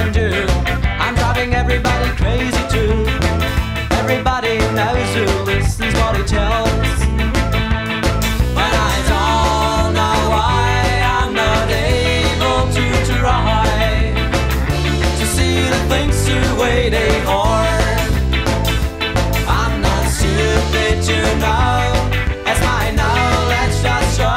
can do. I'm driving everybody crazy too. Everybody knows who listens what he tells. But I don't know why I'm not able to try to see the things the way they are. I'm not stupid to know, as my knowledge does show.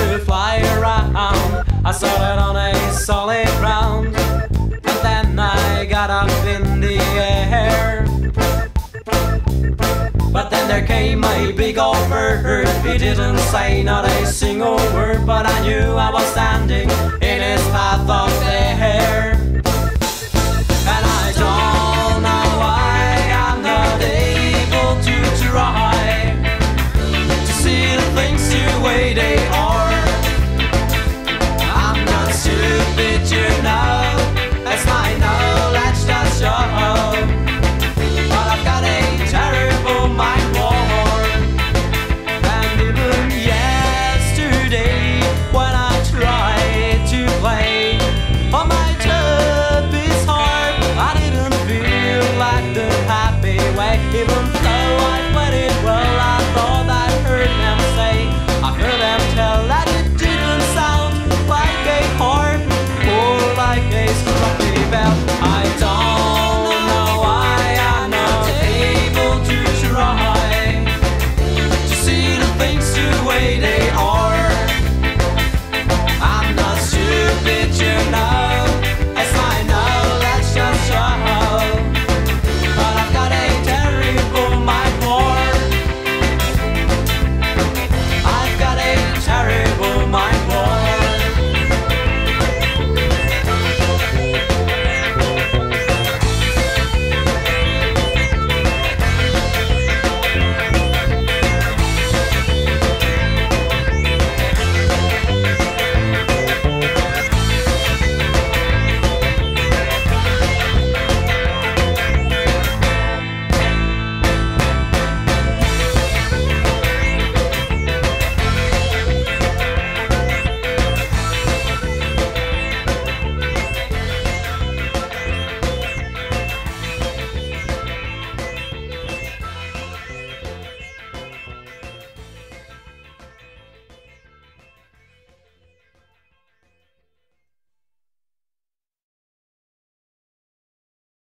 To fly around, I started on a solid ground, but then I got up in the air. But then there came a big old bird. He didn't say not a single word, but I knew I was there.